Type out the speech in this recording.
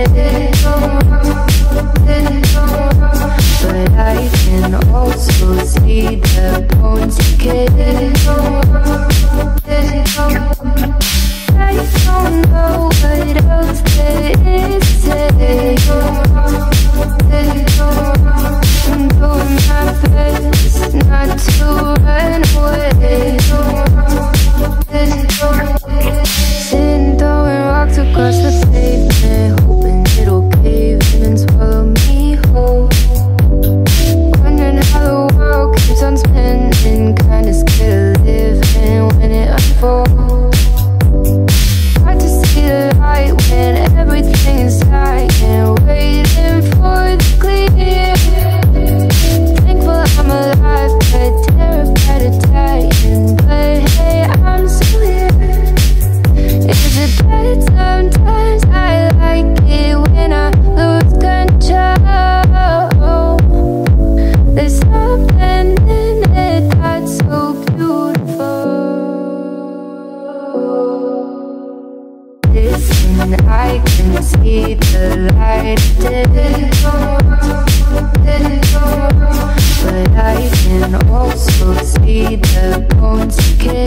But I can also see the bones decay. I don't know what else there is today. I'm doing my best not to run away. Sitting throwing rocks across the pavement, hoping it'll cave in and swallow me whole. Wondering how the world keeps on spinning, kinda scared of living when it unfolds. Hard to see the light when everything is dying, waiting for the clear. Thankful I'm alive, but terrified of dying. But hey, I'm still here. Is it bad? Sometimes I like it when I lose control. There's something in it that's so beautiful. Listen, I can see the light of day, but I can also see the bones decay.